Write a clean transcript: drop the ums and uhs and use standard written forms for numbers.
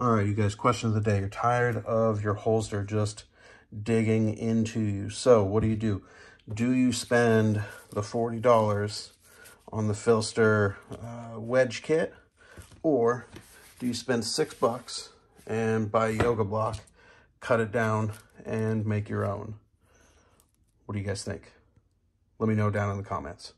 All right, you guys, question of the day. You're tired of your holster just digging into you. So what do you do? Do you spend the $40 on the Phlster wedge kit, or do you spend $6 and buy a yoga block, cut it down, and make your own? What do you guys think? Let me know down in the comments.